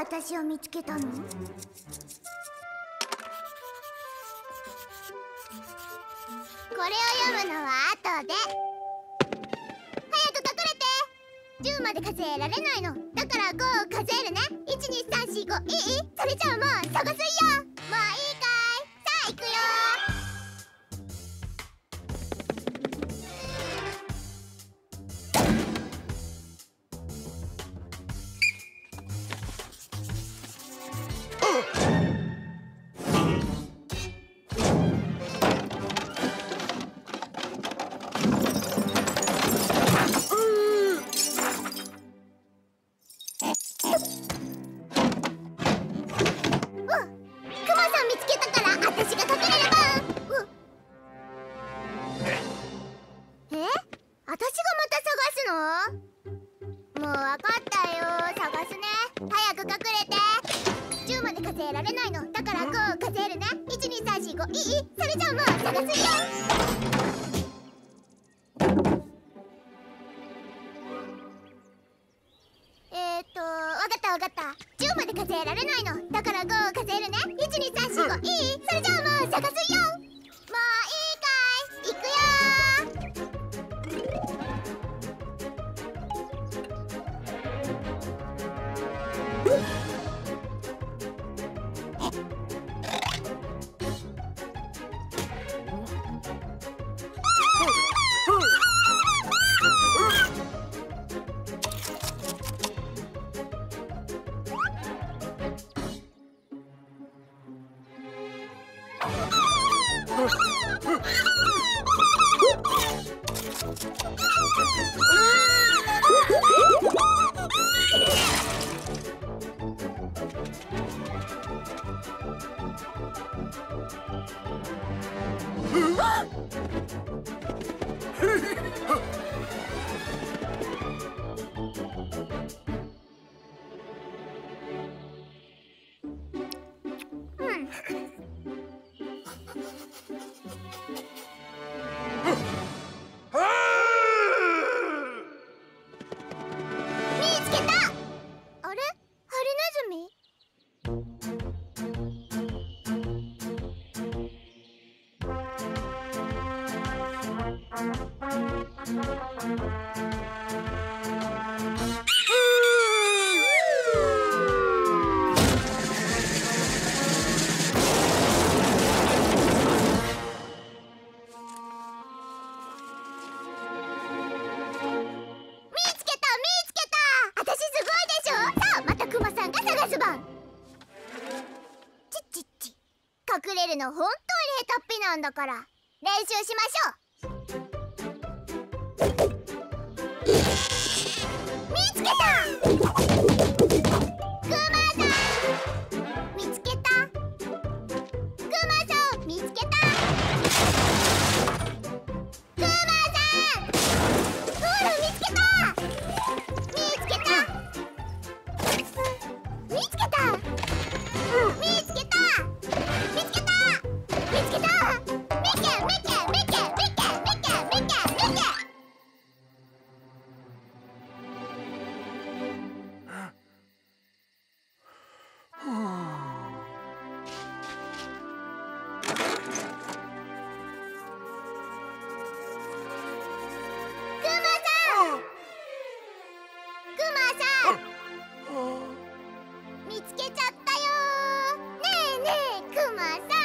私を見つけたの？これを読むのは後で。早く隠れて。10まで数えられないのだから、5を数えるね。12345、いい？それじゃあもう探すよ。もういいかい？さあ行くよ。本当にヘタっぴなんだから練習しましょう。見つけた！クマさん！れちゃったよ。ねえねえクマさん。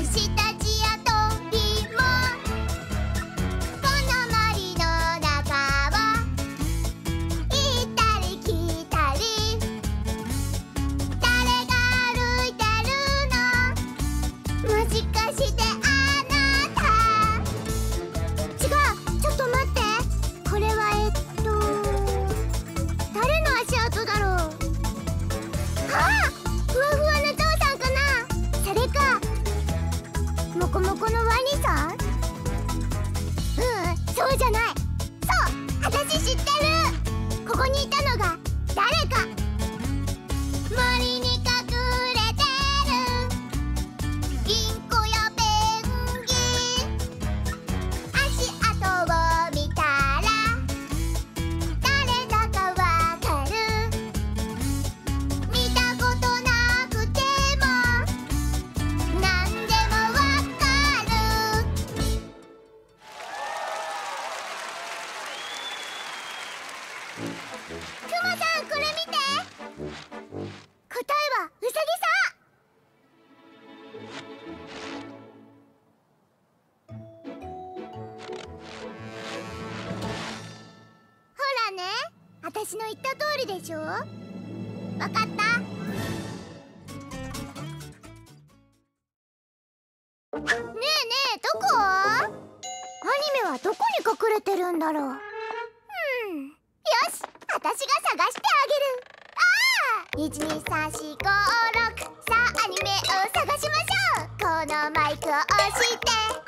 虫たちや鳥もこの森の中を行ったり来たり誰が歩いてるのもしかしてあなた違うちょっと待ってこれは誰の足跡だろうああふわふわのモコモコのワニさん？うん、そうじゃない。そう、あたし知ってる。ここにいたのが誰か。森に隠れてる。インコやペンギン。足跡を見たら誰だかわかる。見たことなくてもなんでもわかる。クマさんこれ見て答えはウサギさんほらねあたしの言った通りでしょわかったねえねえどこアニメはどこに隠れてるんだろうよし、あたしが探してあげる。1、2、3、4、5、6。さあ、アニメを探しましょう。このマイクを押して。